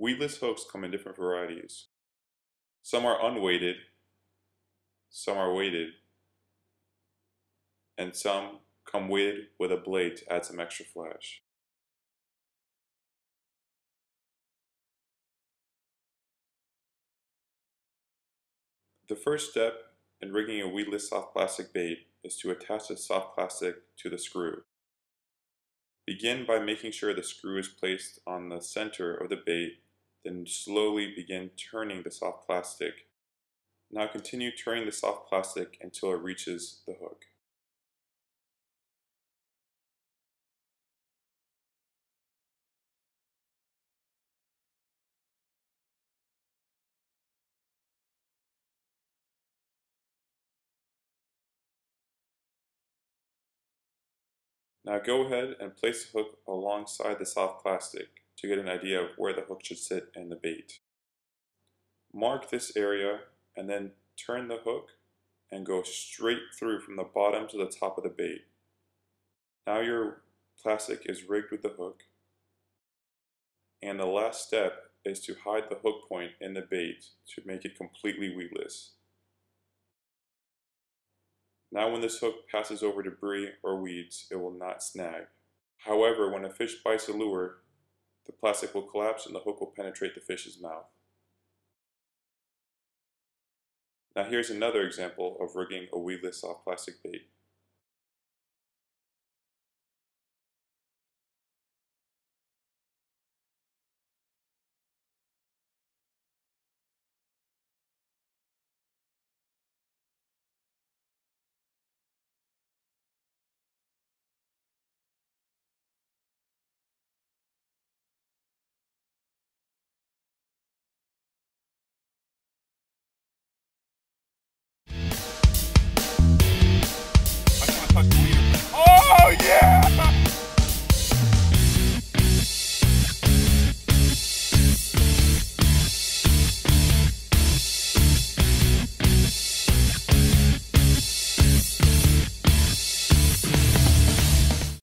Weedless hooks come in different varieties. Some are unweighted, some are weighted, and some come weighted with a blade to add some extra flash. The first step in rigging a weedless soft plastic bait is to attach the soft plastic to the screw. Begin by making sure the screw is placed on the center of the bait, then slowly begin turning the soft plastic. Now continue turning the soft plastic until it reaches the hook. Now go ahead and place the hook alongside the soft plastic to get an idea of where the hook should sit in the bait. Mark this area and then turn the hook and go straight through from the bottom to the top of the bait. Now your plastic is rigged with the hook, and the last step is to hide the hook point in the bait to make it completely weedless. Now when this hook passes over debris or weeds, it will not snag. However, when a fish bites a lure, the plastic will collapse and the hook will penetrate the fish's mouth. Now here's another example of rigging a weedless soft plastic bait.